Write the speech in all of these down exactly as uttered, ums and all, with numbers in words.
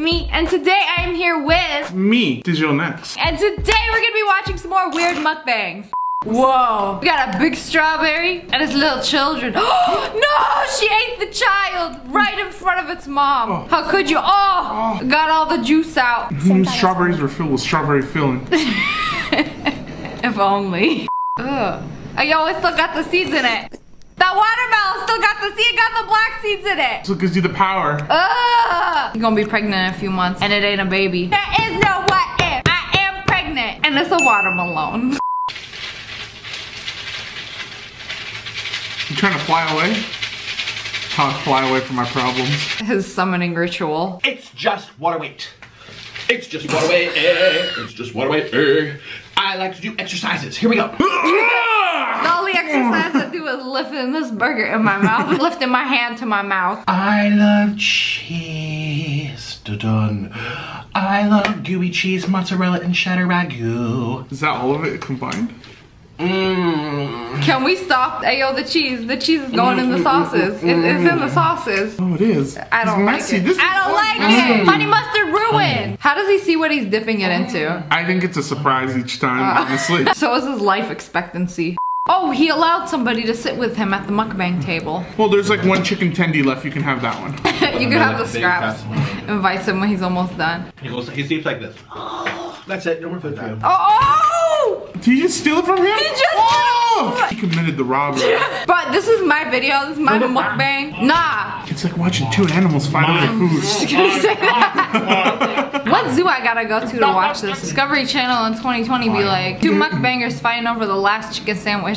me, and today I am here with... Me, Digital Next. And today we're gonna be watching some more weird mukbangs. Whoa. We got a big strawberry and his little children. No, she ate the child right in front of its mom. Oh. How could you? Oh, oh, got all the juice out. Strawberries were filled with strawberry filling. If only. Ugh. I always still got the seeds in it. That watermelon still got the seed, got the black seeds in it. So it gives you the power. Ugh. You're gonna be pregnant in a few months and it ain't a baby. There is no what if. I am pregnant and it's a watermelon. You trying to fly away? How to fly away from my problems. His summoning ritual. It's just water weight. It's just water weight. It's just water weight. I like to do exercises. Here we go. The only exercise I do is lifting this burger in my mouth. Lifting my hand to my mouth. I love cheese. Dun-dun. I love gooey cheese, mozzarella, and cheddar ragu. Is that all of it combined? Mm. Can we stop? Ayo, the cheese. The cheese is going mm, in the sauces. Mm, mm, it's, it's in the sauces. Oh, it is. I don't it's like messy. It. I don't like mm. it. Honey mustard ruined. Mm. How does he see what he's dipping it into? I think it's a surprise each time, uh, honestly. So is his life expectancy. Oh, he allowed somebody to sit with him at the mukbang table. Well, there's like one chicken tendy left. You can have that one. You can have the scraps. Invite him when he's almost done. He goes. He sleeps like this. That's it. No more food for you. Oh! Did you just steal it from him? He just oh! He committed the robbery. But this is my video. This is my mukbang. Nah. It's like watching two animals fight over food. Just gonna say that. What zoo I gotta go to to watch this? Discovery Channel in twenty twenty be like, two mukbangers fighting over the last chicken sandwich.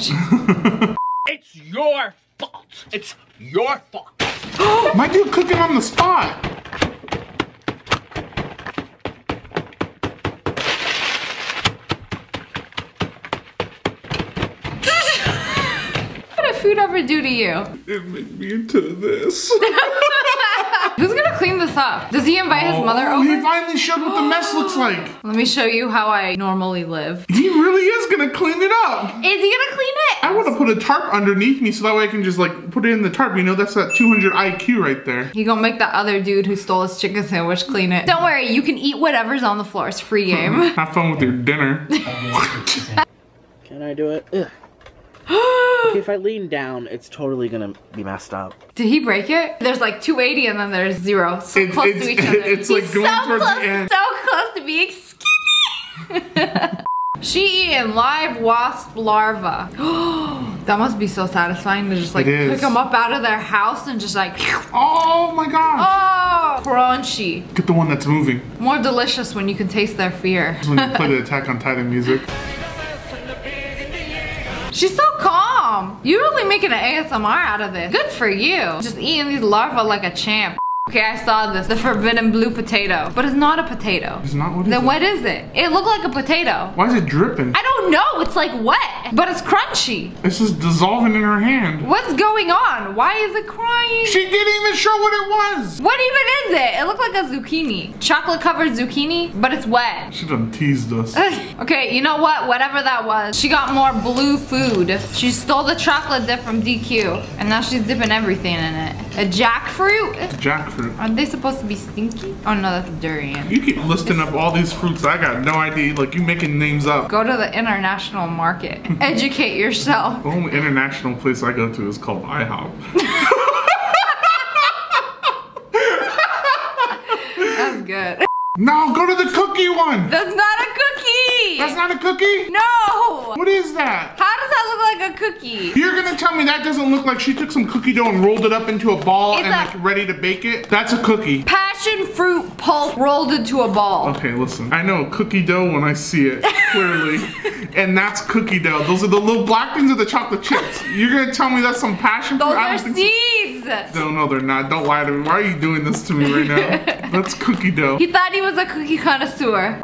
It's your fault. It's your fault. My dude cooking on the spot. Food ever do to you? It made me into this. Who's gonna clean this up? Does he invite oh, his mother over? He finally showed what the mess looks like. Let me show you how I normally live. He really is gonna clean it up. Is he gonna clean it? I wanna put a tarp underneath me so that way I can just like put it in the tarp. You know, that's that two hundred I Q right there. He gonna make that other dude who stole his chicken sandwich clean it. Don't worry, you can eat whatever's on the floor. It's free game. Have fun with your dinner. Can I do it? Ugh. Okay, if I lean down, it's totally gonna be messed up. Did he break it? There's like two eighty and then there's zero. So it, close to each other. It's He's like going so towards close, the end. So close to being skinny. She eating live wasp larva. That must be so satisfying to just like pick them up out of their house and just like. Oh my gosh. Oh, crunchy. Get the one that's moving. More delicious when you can taste their fear. When you play the Attack on Titan music. She's so calm. You're really making an A S M R out of this. Good for you. Just eating these larvae like a champ. Okay, I saw this. The forbidden blue potato. But it's not a potato. It's not what is it? Then what is it? It looked like a potato. Why is it dripping? I don't know. It's like wet. But it's crunchy. It's just dissolving in her hand. What's going on? Why is it crying? She didn't even show what it was. What even is it? It looked like a zucchini. Chocolate covered zucchini, but it's wet. She done teased us. Okay, you know what? Whatever that was. She got more blue food. She stole the chocolate dip from D Q. And now she's dipping everything in it. A jackfruit? Jackfruit. Are they supposed to be stinky? Oh no, that's durian. You keep listing it's up all these fruits. I got no idea. Like, you making names up. Go to the international market. Educate yourself. The only international place I go to is called I hop. That's good. No, go to the cookie one. That's not a cookie. That's not a cookie? No. What is that? How does that look like a cookie? You're gonna tell me that doesn't look like she took some cookie dough and rolled it up into a ball it's and a like ready to bake it? That's a cookie. Passion fruit pulp rolled into a ball. Okay, listen. I know cookie dough when I see it, clearly. And that's cookie dough. Those are the little black things of the chocolate chips. You're gonna tell me that's some passion fruit? Those I don't are seeds. So. No, no, they're not. Don't lie to me. Why are you doing this to me right now? That's cookie dough. He thought he was a cookie connoisseur.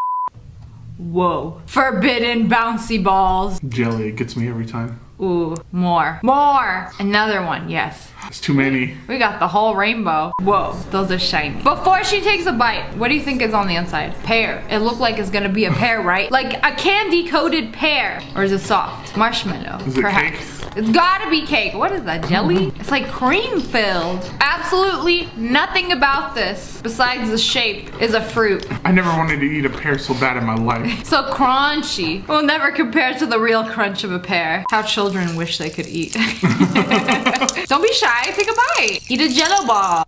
Whoa. Forbidden bouncy balls. Jelly, it gets me every time. Ooh, more. More! Another one, yes. It's too many. We got the whole rainbow. Whoa, those are shiny. Before she takes a bite, what do you think is on the inside? Pear. It looked like it's gonna be a pear, right? Like a candy-coated pear. Or is it soft? Marshmallow, is it perhaps. Cake? It's gotta be cake. What is that, jelly? It's like cream filled. Absolutely nothing about this, besides the shape, is a fruit. I never wanted to eat a pear so bad in my life. So crunchy. We'll never compare to the real crunch of a pear. How children wish they could eat. Don't be shy, take a bite. Eat a jello ball.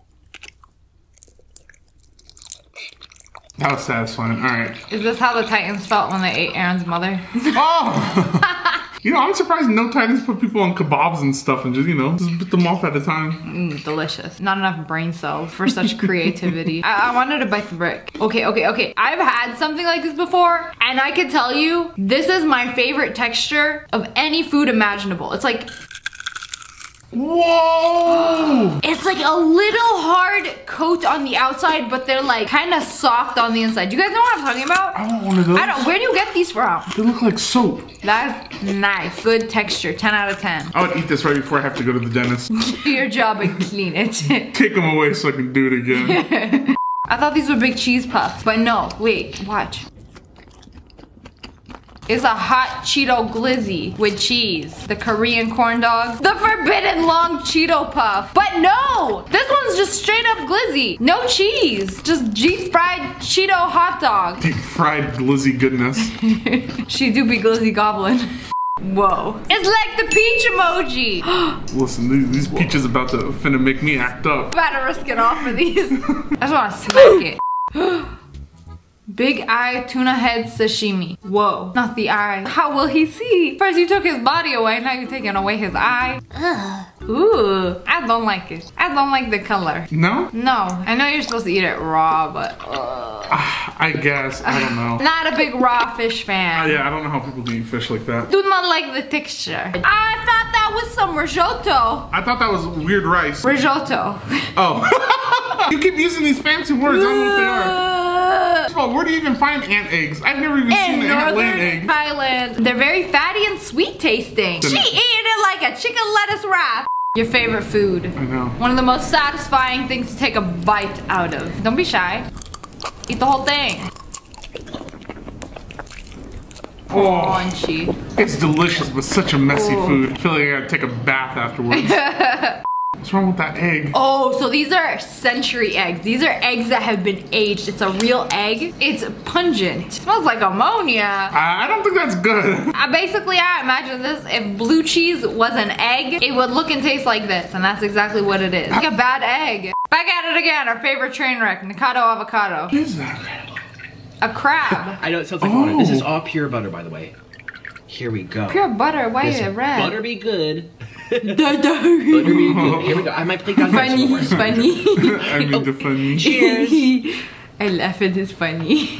That was satisfying, all right. Is this how the Titans felt when they ate Aaron's mother? Oh! You know, I'm surprised no Titans put people on kebabs and stuff and just, you know, just put them off at a time. Mm, delicious. Not enough brain cells for such creativity. I, I wanted to bite the brick. Okay, okay, okay. I've had something like this before, and I can tell you, this is my favorite texture of any food imaginable. It's like... Whoa! It's like a little hard coat on the outside, but they're like kind of soft on the inside. You guys know what I'm talking about? I want one of those. I don't. Where do you get these from? They look like soap. That's nice. Good texture. ten out of ten. I would eat this right before I have to go to the dentist. Do your job and clean it. Take them away so I can do it again. I thought these were big cheese puffs, but no. Wait, watch. It's a hot Cheeto glizzy with cheese. The Korean corn dogs. The forbidden long Cheeto puff. But no, this one's just straight up glizzy. No cheese, just deep fried Cheeto hot dog. Deep fried glizzy goodness. She do be glizzy goblin. Whoa. It's like the peach emoji. Listen, these, these peaches about to finna make me act up. Better risk it all for these. I just wanna smack it. Big eye tuna head sashimi. Whoa, not the eye. How will he see? First you took his body away, now you're taking away his eye. Ugh. Ooh, I don't like it. I don't like the color. No? No, I know you're supposed to eat it raw, but uh. I guess, I don't know. Not a big raw fish fan. Uh, yeah, I don't know how people can eat fish like that. Do not like the texture. I thought that was some risotto. I thought that was weird rice. Risotto. Oh. You keep using these fancy words, I don't know what they are. First of all, where do you even find ant eggs? I've never even seen an ant laying egg. Thailand. They're very fatty and sweet tasting. She eating it like a chicken lettuce wrap. Your favorite food. I know. One of the most satisfying things to take a bite out of. Don't be shy. Eat the whole thing. Oh, crunchy. It's delicious, but such a messy Ooh. food. I feel like I gotta take a bath afterwards. What's wrong with that egg? Oh, so these are century eggs. These are eggs that have been aged. It's a real egg. It's pungent. It smells like ammonia. I don't think that's good. I basically, I imagine this, if blue cheese was an egg, it would look and taste like this, and that's exactly what it is. Like a bad egg. Back at it again, our favorite train wreck, Nikado Avocado. What is that? A crab. I know, it sounds like oh. butter. This is all pure butter, by the way. Here we go. Pure butter, why is it red? Butter be good. Here we go. I might play down funny, here funny. I mean the funny. Cheers. I laugh at this funny.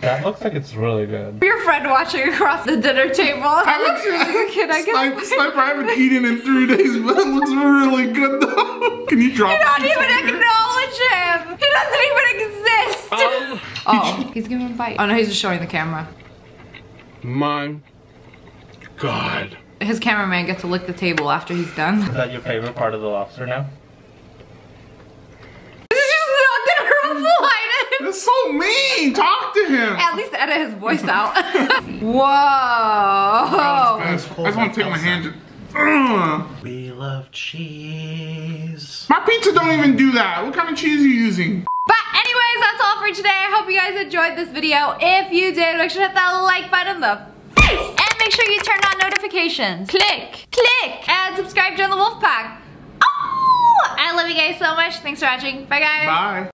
That looks like it's really good. Your friend watching across the dinner table. I looks really good. I guess. Sniper, I haven't eaten in three days, but it looks really good though. Can you drop? You don't even here? acknowledge him. He doesn't even exist. Um, oh, he's giving a bite. Oh no, he's just showing the camera. My God. His cameraman gets to lick the table after he's done. Is that your favorite part of the lobster now? This is just not gonna reply to him. That's so mean. Talk to him. At least edit his voice out. Whoa. Oh, I just want to take my hand. And... We love cheese. My pizza don't even do that. What kind of cheese are you using? But anyways, that's all for today. I hope you guys enjoyed this video. If you did, make sure to hit that like button in the face. Make sure you turn on notifications. Click, click, and subscribe to the Wolf Pack. Oh, I love you guys so much. Thanks for watching. Bye, guys. Bye.